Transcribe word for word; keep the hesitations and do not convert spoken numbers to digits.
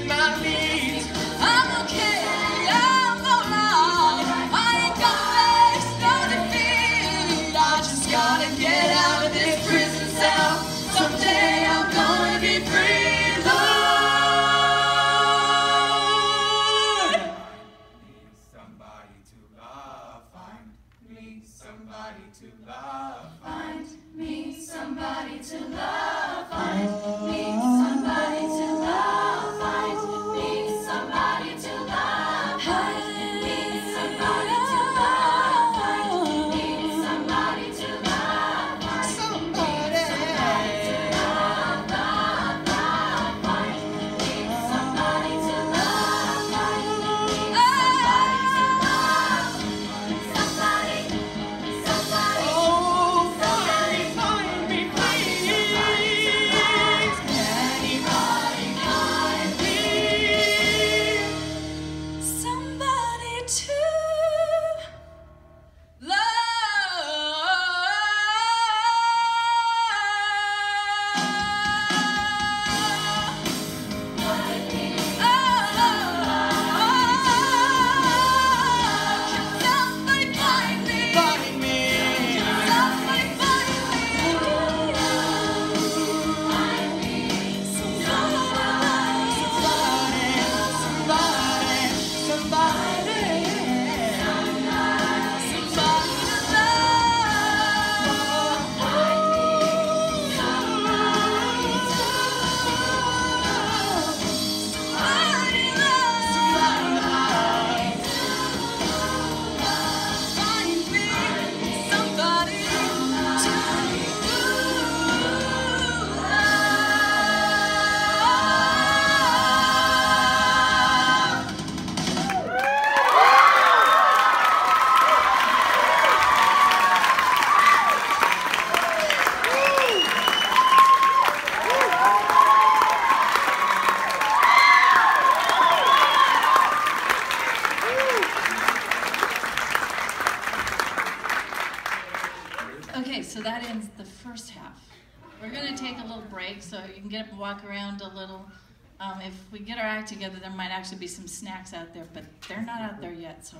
with my needs. I'm okay, I'm alright. I ain't gonna face no defeat. I just gotta get out of this prison cell. Someday I'm gonna be free, Lord. Need somebody to love, find me somebody to love, find me somebody to love, find me somebody to love, find me somebody to love, find me somebody to love, find me somebody to love, find me somebody to love, find me somebody to love, find me somebody to love, somebody, somebody. Oh, somebody, find me, please. Anybody find me? Somebody to love. Find me. Okay, so that ends the first half. We're going to take a little break so you can get up and walk around a little. Um, if we get our act together, there might actually be some snacks out there, but they're not out there yet, so.